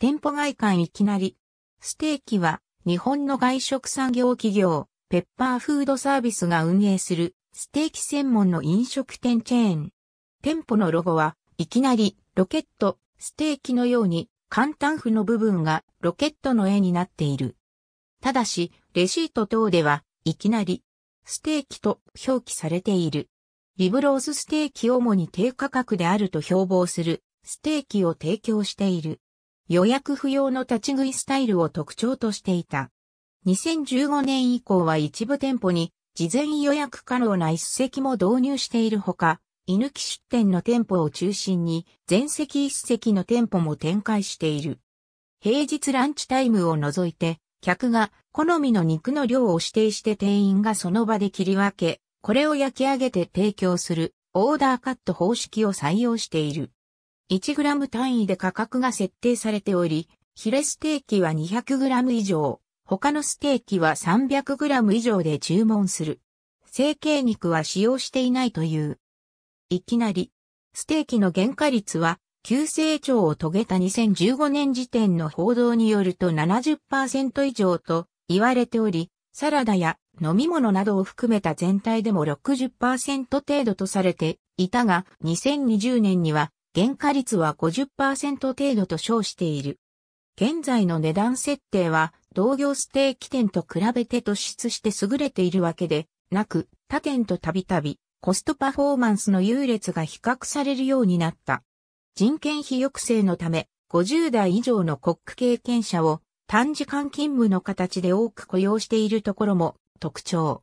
店舗外観いきなり。ステーキは日本の外食産業企業ペッパーフードサービスが運営するステーキ専門の飲食店チェーン。店舗のロゴはいきなりロケット、ステーキのように簡単譜の部分がロケットの絵になっている。ただしレシート等ではいきなりステーキと表記されている。リブロースステーキを主に低価格であると標榜するステーキを提供している。予約不要の立ち食いスタイルを特徴としていた。2015年以降は一部店舗に事前予約可能な一席も導入しているほか、居抜き出店の店舗を中心に全席一席の店舗も展開している。平日ランチタイムを除いて、客が好みの肉の量を指定して店員がその場で切り分け、これを焼き上げて提供するオーダーカット方式を採用している。1グラム単位で価格が設定されており、ヒレステーキは200グラム以上、他のステーキは300グラム以上で注文する。成形肉は使用していないという。いきなり、ステーキの原価率は、急成長を遂げた2015年時点の報道によると 70% 以上と言われており、サラダや飲み物などを含めた全体でも 60% 程度とされていたが、2020年には原価率は 50% 程度と称している。現在の値段設定は同業ステーキ店と比べて突出して優れているわけでなく、他店とたびたびコストパフォーマンスの優劣が比較されるようになった。人件費抑制のため、50代以上のコック経験者を短時間勤務の形で多く雇用しているところも特徴。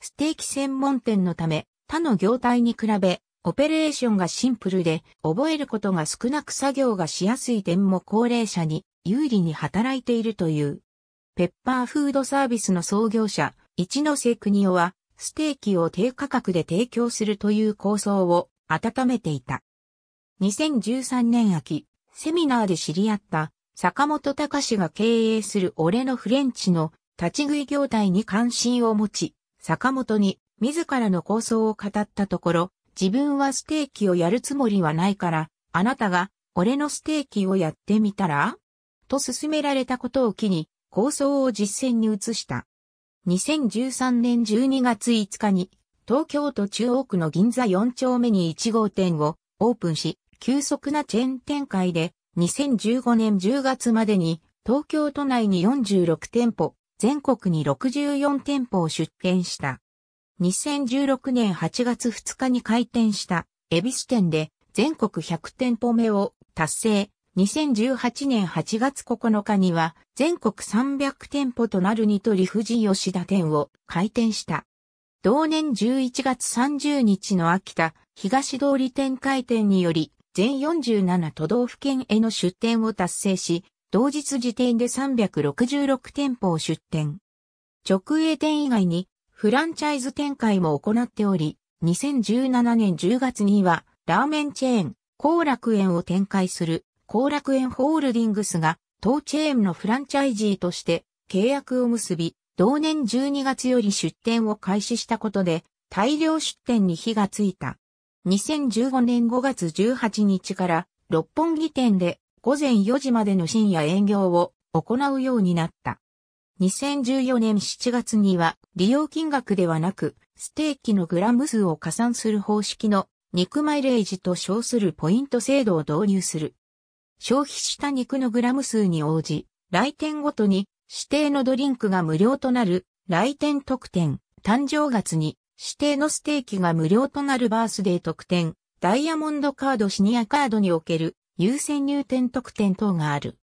ステーキ専門店のため、他の業態に比べ、オペレーションがシンプルで、覚えることが少なく作業がしやすい点も高齢者に有利に働いているという。ペッパーフードサービスの創業者、一ノ瀬邦夫は、ステーキを低価格で提供するという構想を温めていた。2013年秋、セミナーで知り合った坂本隆が経営する俺のフレンチの立ち食い業態に関心を持ち、坂本に自らの構想を語ったところ、自分はステーキをやるつもりはないから、あなたが俺のステーキをやってみたら？と勧められたことを機に構想を実践に移した。2013年12月5日に東京都中央区の銀座4丁目に1号店をオープンし、急速なチェーン展開で2015年10月までに東京都内に46店舗、全国に64店舗を出店した。2016年8月2日に開店した恵比寿店で全国100店舗目を達成。2018年8月9日には全国300店舗となるニトリ富士吉田店を開店した。同年11月30日の秋田東通り店開店により、全47都道府県への出店を達成し、同日時点で366店舗を出店。直営店以外にフランチャイズ展開も行っており、2017年10月にはラーメンチェーン、幸楽苑を展開する幸楽苑ホールディングスが当チェーンのフランチャイジーとして契約を結び、同年12月より出店を開始したことで大量出店に火がついた。2015年5月18日から六本木店で午前4時までの深夜営業を行うようになった。2014年7月には利用金額ではなくステーキのグラム数を加算する方式の肉マイレージと称するポイント制度を導入する。消費した肉のグラム数に応じ来店ごとに指定のドリンクが無料となる来店特典、誕生月に指定のステーキが無料となるバースデー特典、ダイヤモンドカードシニアカードにおける優先入店特典等がある。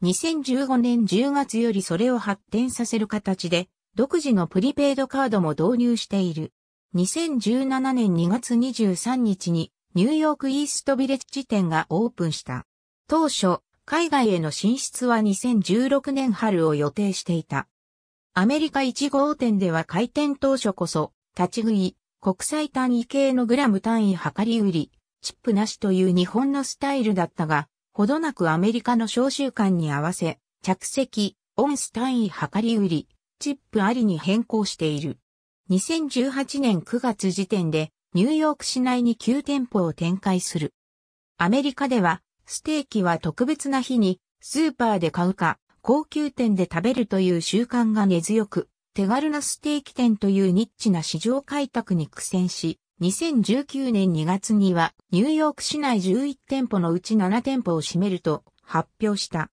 2015年10月よりそれを発展させる形で独自のプリペイドカードも導入している。2017年2月23日にニューヨークイーストビレッジ店がオープンした。当初、海外への進出は2016年春を予定していた。アメリカ1号店では開店当初こそ、立ち食い、国際単位系のグラム単位量り売り、チップなしという日本のスタイルだったが、ほどなくアメリカの商習慣に合わせ、着席、オンス単位量り売り、チップありに変更している。2018年9月時点で、ニューヨーク市内に9店舗を展開する。アメリカでは、ステーキは特別な日にスーパーで買うか、高級店で食べるという習慣が根強く、手軽なステーキ店というニッチな市場開拓に苦戦し、2019年2月にはニューヨーク市内11店舗のうち7店舗を閉めると発表した。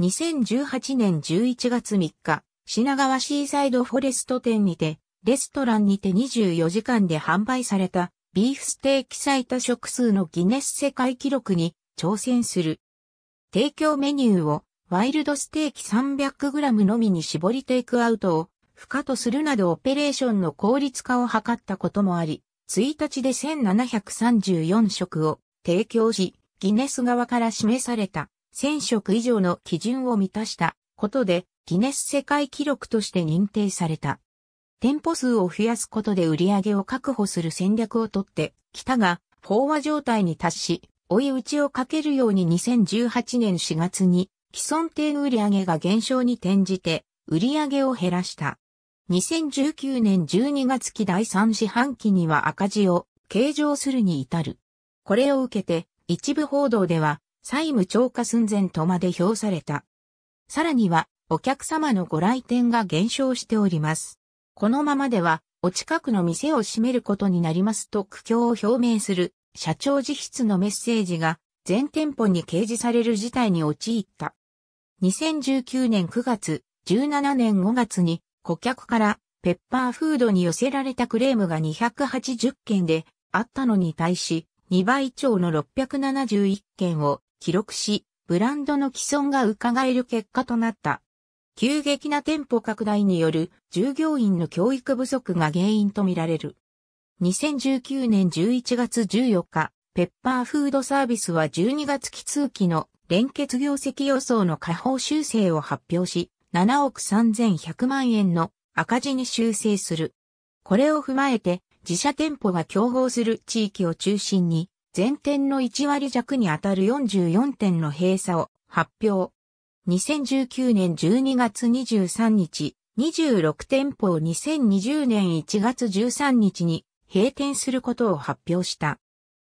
2018年11月3日、品川シーサイドフォレスト店にて、レストランにて24時間で販売されたビーフステーキ最多食数のギネス世界記録に挑戦する。提供メニューをワイルドステーキ 300g のみに絞りテイクアウトを不可とするなどオペレーションの効率化を図ったこともあり、1日で1734食を提供し、ギネス側から示された1000食以上の基準を満たしたことで、ギネス世界記録として認定された。店舗数を増やすことで売り上げを確保する戦略をとってきたが、飽和状態に達し、追い打ちをかけるように2018年4月に、既存店売上が減少に転じて、売り上げを減らした。2019年12月期第3四半期には赤字を計上するに至る。これを受けて一部報道では債務超過寸前とまで評された。さらにはお客様のご来店が減少しております。このままではお近くの店を閉めることになりますと苦境を表明する社長直筆のメッセージが全店舗に掲示される事態に陥った。2019年9月、17年5月に顧客からペッパーフードに寄せられたクレームが280件であったのに対し2倍超の671件を記録しブランドの既存が伺える結果となった。急激な店舗拡大による従業員の教育不足が原因とみられる。2019年11月14日、ペッパーフードサービスは12月期通期の連結業績予想の下方修正を発表し、7億3100万円の赤字に修正する。これを踏まえて自社店舗が競合する地域を中心に全店の1割弱にあたる44店の閉鎖を発表。2019年12月23日、26店舗を2020年1月13日に閉店することを発表した。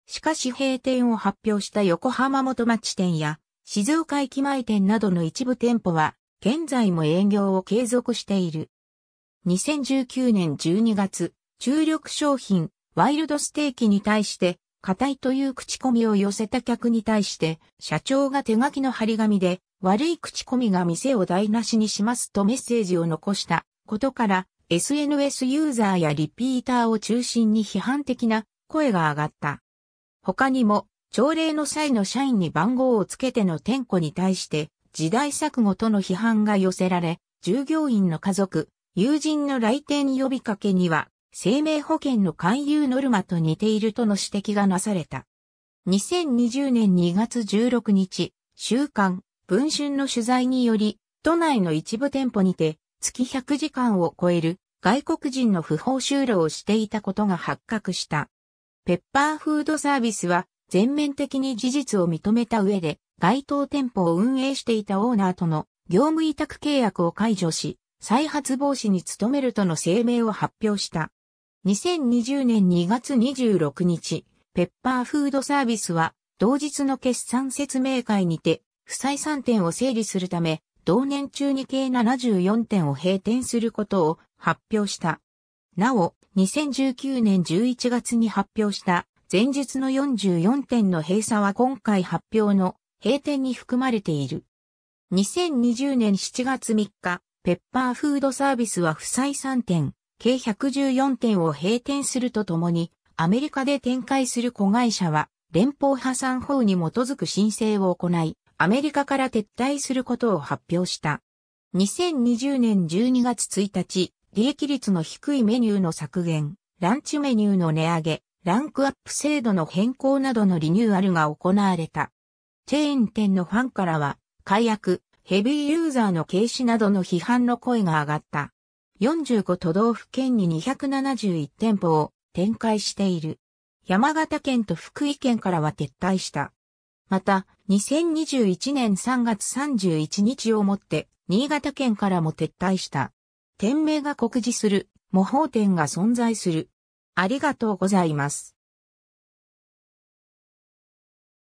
しかし閉店を発表した横浜元町店や静岡駅前店などの一部店舗は現在も営業を継続している。2019年12月、注力商品、ワイルドステーキに対して、硬いという口コミを寄せた客に対して、社長が手書きの張り紙で、悪い口コミが店を台無しにしますとメッセージを残したことから、SNS ユーザーやリピーターを中心に批判的な声が上がった。他にも、朝礼の際の社員に番号をつけての点呼に対して、時代錯誤との批判が寄せられ、従業員の家族、友人の来店呼びかけには、生命保険の勧誘ノルマと似ているとの指摘がなされた。2020年2月16日、週刊、文春の取材により、都内の一部店舗にて、月100時間を超える外国人の不法就労をしていたことが発覚した。ペッパーフードサービスは、全面的に事実を認めた上で、該当店舗を運営していたオーナーとの業務委託契約を解除し、再発防止に努めるとの声明を発表した。2020年2月26日、ペッパーフードサービスは、同日の決算説明会にて、不採算点を整理するため、同年中に計74店を閉店することを発表した。なお、2019年11月に発表した、前日の44店の閉鎖は今回発表の、閉店に含まれている。2020年7月3日、ペッパーフードサービスは不採算店、計114店を閉店するとともに、アメリカで展開する子会社は、連邦破産法に基づく申請を行い、アメリカから撤退することを発表した。2020年12月1日、利益率の低いメニューの削減、ランチメニューの値上げ、ランクアップ制度の変更などのリニューアルが行われた。チェーン店のファンからは、解約、ヘビーユーザーの軽視などの批判の声が上がった。45都道府県に271店舗を展開している。山形県と福井県からは撤退した。また、2021年3月31日をもって、新潟県からも撤退した。店名が酷似する、模倣店が存在する。ありがとうございます。